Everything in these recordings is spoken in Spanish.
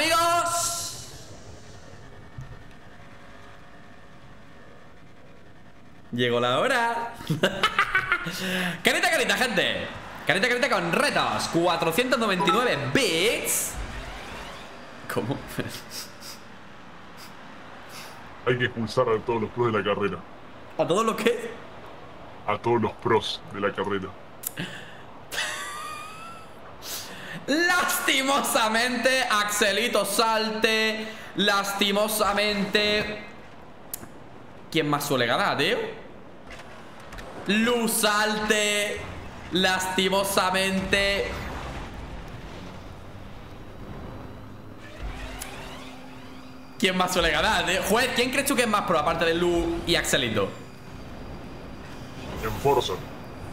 Amigos, llegó la hora. Carita, carita, gente. Carita, carita con retos. 499 bits. ¿Cómo? Hay que expulsar a todos los pros de la carrera. ¿A todos los qué? A todos los pros de la carrera. Lastimosamente, Axelito salte. Lastimosamente. ¿Quién más suele ganar, tío? Luz salte. Lastimosamente. ¿Quién más suele ganar, tío? Juez, ¿quién crees tú que es más pro aparte de Luz y Axelito? Enforcer.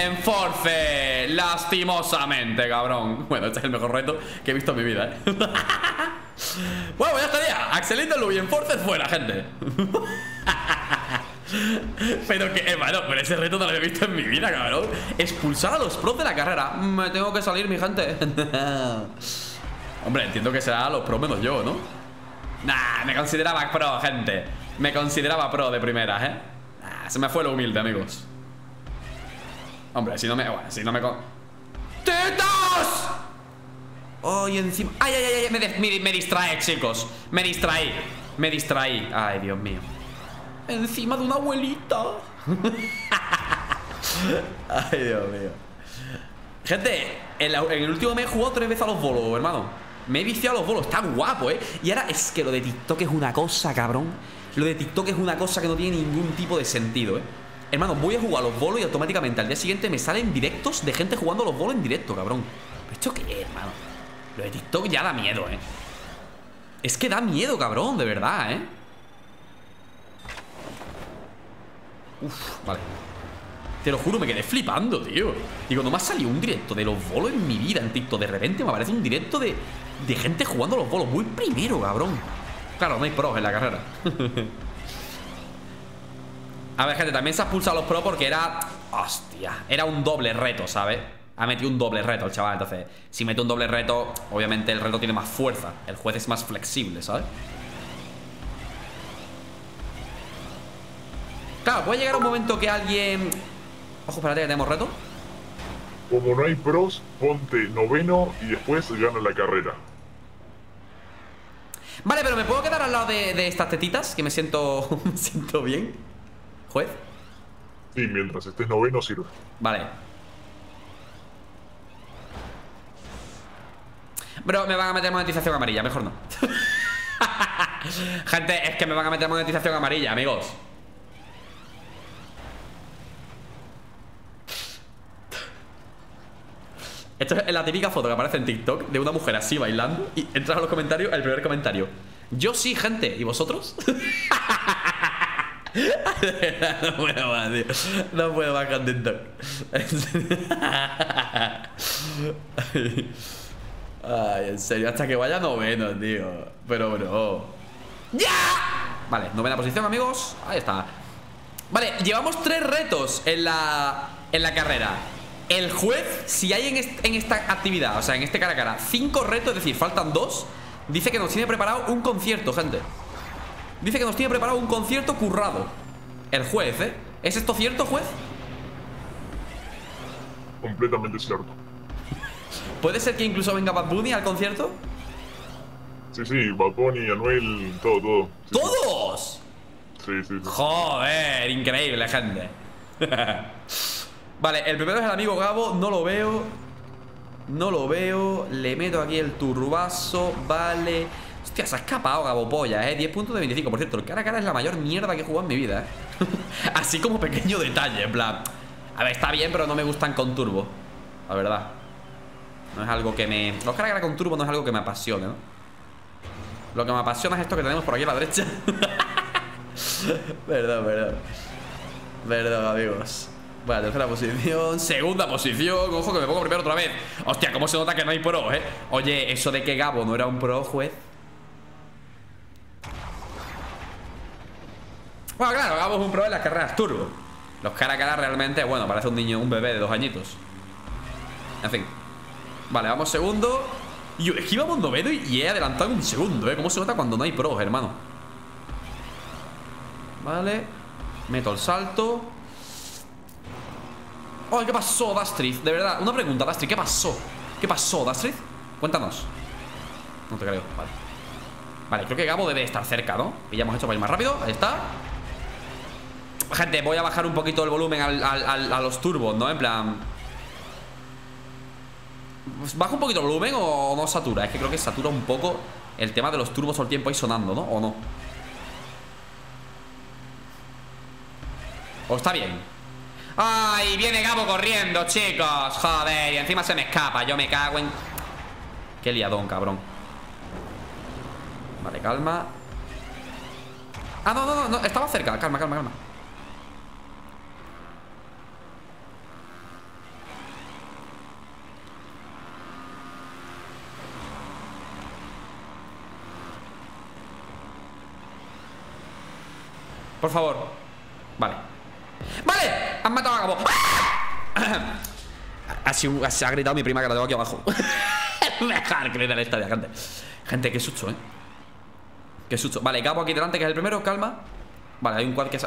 Enforcer, lastimosamente, cabrón. Bueno, este es el mejor reto que he visto en mi vida, ¿eh? Bueno, ya estaría. Axelito, Luz y Enforcer fuera, gente. Pero que, bueno, pero ese reto no lo he visto en mi vida, cabrón. Expulsar a los pros de la carrera. Me tengo que salir, mi gente. Hombre, entiendo que será los pros menos yo, ¿no? Nah, me consideraba pro, gente. Me consideraba pro de primeras, ¿eh? Nah, se me fue lo humilde, amigos. Hombre, si no me... Bueno, si no me... ¡Tetas! ¡Ay, encima! ¡Ay, ay, ay! Me distrae, chicos. Me distraí. Me distraí. ¡Ay, Dios mío! Encima de una abuelita. ¡Ay, Dios mío! Gente, en el último mes he jugado 3 veces a los bolos, hermano. Me he viciado a los bolos. Está guapo, ¿eh? Y ahora es que lo de TikTok es una cosa, cabrón. Lo de TikTok es una cosa que no tiene ningún tipo de sentido, ¿eh? Hermano, voy a jugar los bolos y automáticamente al día siguiente me salen directos de gente jugando los bolos en directo, cabrón. ¿Esto qué es, hermano? Lo de TikTok ya da miedo, ¿eh? Es que da miedo, cabrón, de verdad, ¿eh? Uf, vale. Te lo juro, me quedé flipando, tío. Digo, no me ha salido un directo de los bolos en mi vida en TikTok. De repente me aparece un directo de gente jugando los bolos. Voy primero, cabrón. Claro, no hay pros en la carrera. A ver, gente, también se ha expulsado a los pros porque era... Hostia, era un doble reto, ¿sabes? Ha metido un doble reto el chaval, entonces si mete un doble reto, obviamente el reto tiene más fuerza. El juez es más flexible, ¿sabes? Claro, puede llegar un momento que alguien... Ojo, espérate, que tenemos reto. Como no hay pros, ponte noveno y después gana la carrera. Vale, pero ¿me puedo quedar al lado de estas tetitas? Que me siento bien. ¿Juez? Sí, mientras estés noveno sirve. Vale. Bro, me van a meter monetización amarilla, mejor no. Gente, es que me van a meter monetización amarilla, amigos. Esto es la típica foto que aparece en TikTok de una mujer así bailando y entras a los comentarios, el primer comentario. Yo sí, gente. ¿Y vosotros? No puedo más, tío. No puedo más con TikTok. Ay, en serio, hasta que vaya noveno, tío. Pero bueno. ¡Ya! Vale, novena posición, amigos. Ahí está. Vale, llevamos 3 retos en la carrera. El juez, si hay en esta actividad, o sea, en este cara a cara, 5 retos, es decir, faltan 2. Dice que nos tiene preparado un concierto, gente. Dice que nos tiene preparado un concierto currado. El juez, ¿eh? ¿Es esto cierto, juez? Completamente cierto. ¿Puede ser que incluso venga Bad Bunny al concierto? Sí, sí, Bad Bunny, Anuel, todo, todo. Sí. ¿Todos? Sí, sí, sí. Joder, increíble, gente. Vale, el primero es el amigo Gabo. No lo veo. No lo veo. Le meto aquí el turbazo. Vale. Hostia, se ha escapado Gabopolla, 10 puntos de 25. Por cierto, el cara a cara es la mayor mierda que he jugado en mi vida, ¿eh? Así como pequeño detalle, en plan. A ver, está bien, pero no me gustan con turbo. La verdad. No es algo que me... Los cara a cara con turbo no es algo que me apasione, ¿no? Lo que me apasiona es esto que tenemos por aquí a la derecha. Perdón, perdón. Perdón, amigos. Bueno, tercera posición, segunda posición. Ojo que me pongo primero otra vez. Hostia, cómo se nota que no hay pros, ¿eh? Oye, eso de que Gabo no era un pro, juez. Bueno, claro, hagamos un pro en las carreras turbo. Los cara a cara realmente, bueno, parece un niño, un bebé de 2 añitos. En fin. Vale, vamos segundo. Y esquivamos noveno y he adelantado un segundo, ¿eh? Cómo se nota cuando no hay pros, hermano. Vale. Meto el salto. ¡Oh! ¿Qué pasó, Dastriz? De verdad, una pregunta, Dastriz, ¿qué pasó? ¿Qué pasó, Dastriz? Cuéntanos. No te creo, vale. Vale, creo que Gabo debe estar cerca, ¿no? Y ya hemos hecho para ir más rápido, ahí está. Gente, voy a bajar un poquito el volumen a los turbos, ¿no? En plan... ¿baja un poquito el volumen o no satura? Es que creo que satura un poco el tema de los turbos todo el tiempo ahí sonando, ¿no? ¿O no? ¿O está bien? ¡Ay! Viene Gabo corriendo, chicos. Joder, y encima se me escapa. Yo me cago en... qué liadón, cabrón. Vale, calma. Ah, no, no, no, estaba cerca. Calma, calma, calma. Por favor. Vale. ¡Vale! ¡Han matado a Gabo! ¡Ah! Así ha gritado mi prima que la tengo aquí abajo. Dejar que le den esta de acá. Gente, qué susto, ¿eh? Qué susto. Vale, Gabo aquí delante, que es el primero. Calma. Vale, hay un quad que...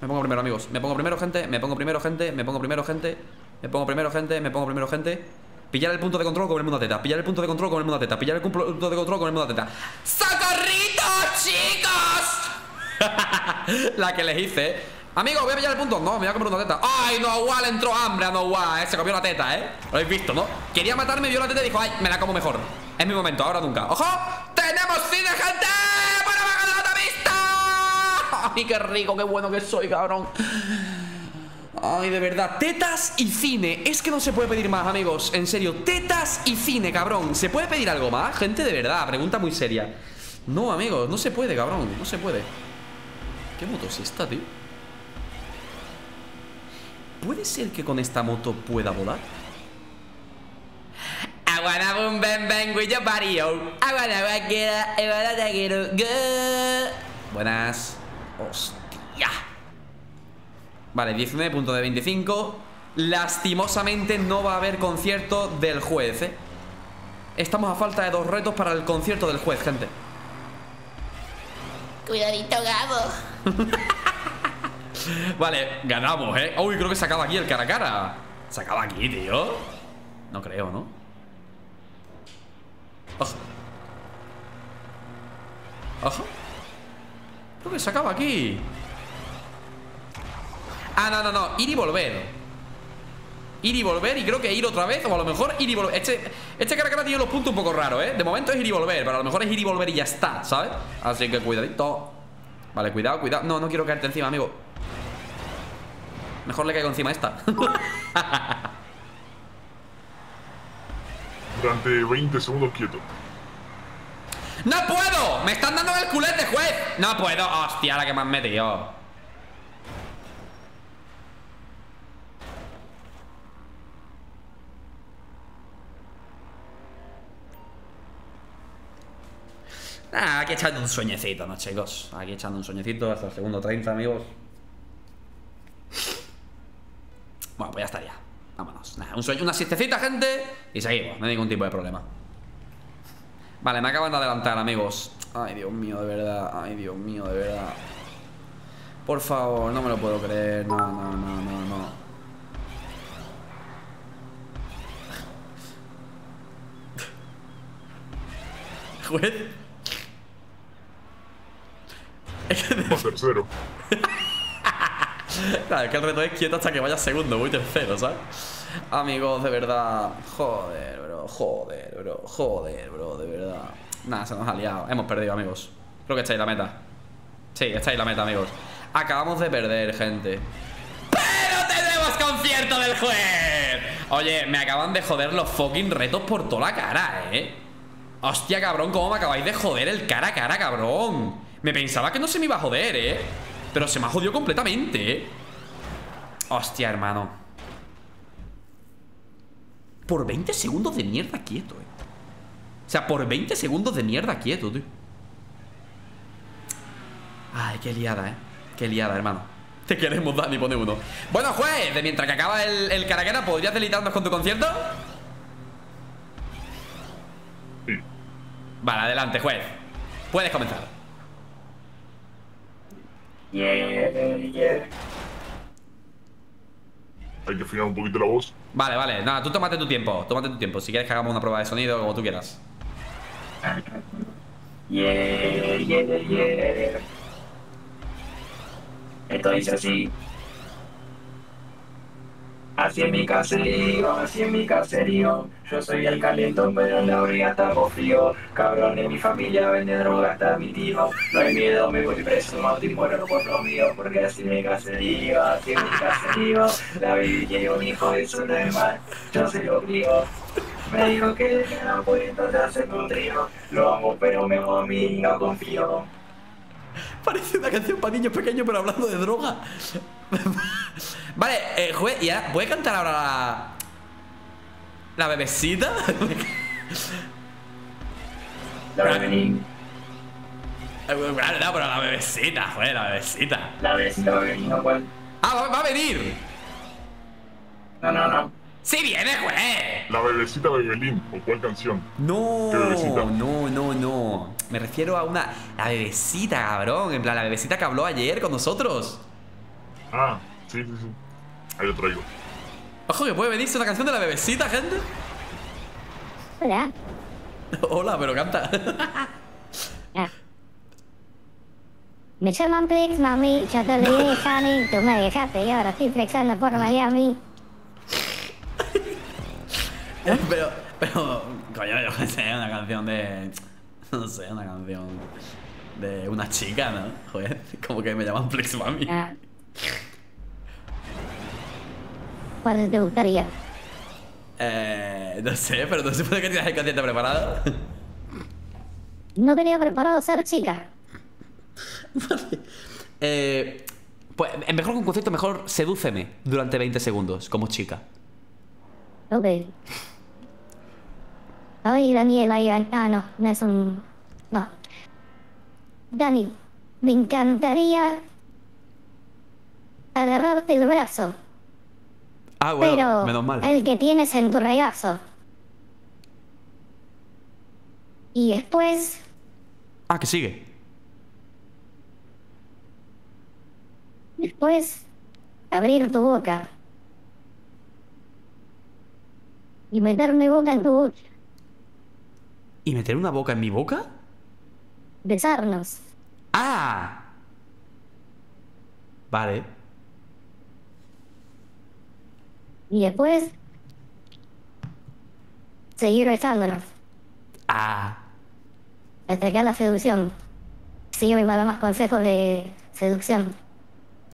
me pongo primero, amigos. Me pongo primero, gente. Me pongo primero, gente. Me pongo primero, gente. Me pongo primero, gente. Me pongo primero, gente. Pillar el punto de control con el mundo teta. Pillar el punto de control con el mundo teta. Pillar el punto de control con el mundo teta. ¡Socorrito, chicos! La que les hice. Amigo, voy a pillar el punto. No, me voy a comer una teta. Ay, no, Anuel entró hambre. No, Anuel, se comió la teta, ¿eh? Lo habéis visto, ¿no? Quería matarme, vio la teta y dijo, ay, me la como mejor. Es mi momento, ahora nunca. ¡Ojo! ¡Tenemos cine, gente! ¡Para bajar de la vista! Ay, qué rico, qué bueno que soy, cabrón. Ay, de verdad. Tetas y cine. Es que no se puede pedir más, amigos. En serio, tetas y cine, cabrón. ¿Se puede pedir algo más? Gente, de verdad. Pregunta muy seria. No, amigos, no se puede, cabrón. No se puede. ¿Qué moto es esta, tío? ¿Puede ser que con esta moto pueda volar? I wanna boom bang bang with your body, yo. I wanna rock it up, I wanna take it up, good. Buenas. Hostia. Vale, 19.25. Lastimosamente no va a haber concierto del juez, ¿eh? Estamos a falta de 2 retos para el concierto del juez, gente. Cuidadito, Gabo. Vale, ganamos, ¿eh? Uy, creo que se acaba aquí el cara a cara. Se acaba aquí, tío. No creo, ¿no? Ojo. Ojo. Creo que se acaba aquí. Ah, no, no, no. Ir y volver. Ir y volver y creo que ir otra vez. O a lo mejor ir y volver. Este cara a cara tiene los puntos un poco raros, ¿eh? De momento es ir y volver, pero a lo mejor es ir y volver y ya está, ¿sabes? Así que cuidadito. Vale, cuidado, cuidado. No, no quiero caerte encima, amigo. Mejor le caigo encima a esta. Durante 20 segundos quieto. ¡No puedo! ¡Me están dando el culete, juez! ¡No puedo! ¡Hostia, la que me han metido! Ah, aquí echando un sueñecito, ¿no, chicos? Aquí echando un sueñecito hasta el segundo 30, amigos. Bueno, pues ya estaría. Vámonos. Nada, un sueño, una siestecita, gente. Y seguimos, no hay ningún tipo de problema. Vale, me acaban de adelantar, amigos. Ay, Dios mío, de verdad. Ay, Dios mío, de verdad. Por favor, no me lo puedo creer. No, no, no, no, no. Juez. Por tercero. Claro, es que el reto es quieto hasta que vaya segundo, voy tercero, ¿sabes? Amigos, de verdad. Joder, bro, joder, bro. Joder, bro, de verdad. Nada, se nos ha liado, hemos perdido, amigos. Creo que estáis la meta. Sí, estáis la meta, amigos. Acabamos de perder, gente. ¡Pero tenemos concierto del juez! Oye, me acaban de joder los fucking retos por toda la cara, ¿eh? Hostia, cabrón, cómo me acabáis de joder el cara a cara, cabrón. Me pensaba que no se me iba a joder, ¿eh? Pero se me ha jodido completamente. Hostia, hermano. Por 20 segundos de mierda quieto, ¿eh? O sea, por 20 segundos de mierda quieto, tío. Ay, qué liada, ¿eh? Qué liada, hermano. Te queremos, Dani, pone uno. Bueno, juez, de mientras que acaba el cara a cara, ¿podrías deleitarnos con tu concierto? Vale, adelante, juez. Puedes comenzar. Hay que afinar un poquito la voz. Vale, vale, nada, tú tómate tu tiempo. Tómate tu tiempo, si quieres que hagamos una prueba de sonido, como tú quieras. Esto dice así. Así es mi caserío, así es mi caserío. Yo soy el calentón, pero en la orilla estamos frío. Cabrón, en mi familia vende droga hasta mi tío. No hay miedo, me voy preso, mato y muero por lo mío. Porque así es mi caserío, así es mi caserío. La baby tiene un hijo, eso no es mal, yo se lo crío. Me dijo que no puede entonces hacer un trío. Lo amo, pero me amo a mí, no confío. Parece una canción para niños pequeños, pero hablando de droga. Vale, juez, ¿y ahora puede cantar ahora la bebecita? La bebecita. Claro, no, pero la bebecita, juez, la bebecita. La bebecita va a venir, ¿no, juez? Ah, va a venir. No, no, no. ¡Sí viene, juez! La bebecita de Belín, ¿o cuál canción? No, no, no, no. Me refiero a una... La bebecita, cabrón. En plan, la bebecita que habló ayer con nosotros. Ah, sí, sí, sí. Ahí lo traigo. Ojo, que puede venirse una canción de la bebecita, gente. Hola. Hola, pero canta. Me llaman Flex mami, yo te olvidé, honey. Tú me dejaste y ahora estoy flexando por Miami. Pero, coño, yo qué sé, una canción de... No sé, una canción de una chica, ¿no? Joder, como que me llaman Flex mami. ¿Cuál te gustaría? No sé, pero no se puede que tienes el cantante preparado. No tenía preparado ser chica. Vale. Pues, mejor que un concepto, mejor sedúceme durante 20 segundos, como chica. Ok. Ay, Daniel, ahí, ah, no, no es un... No. Dani, me encantaría agarrarte el brazo. Ah, bueno, pero menos mal. El que tienes en tu regazo. Y después... Ah, que sigue. Después, abrir tu boca. Y meter mi boca en tu boca. ¿Y meter una boca en mi boca? Besarnos. ¡Ah! Vale. Y después... seguir besándonos. ¡Ah! Hasta acá la seducción. Sigue mis malos consejos de seducción.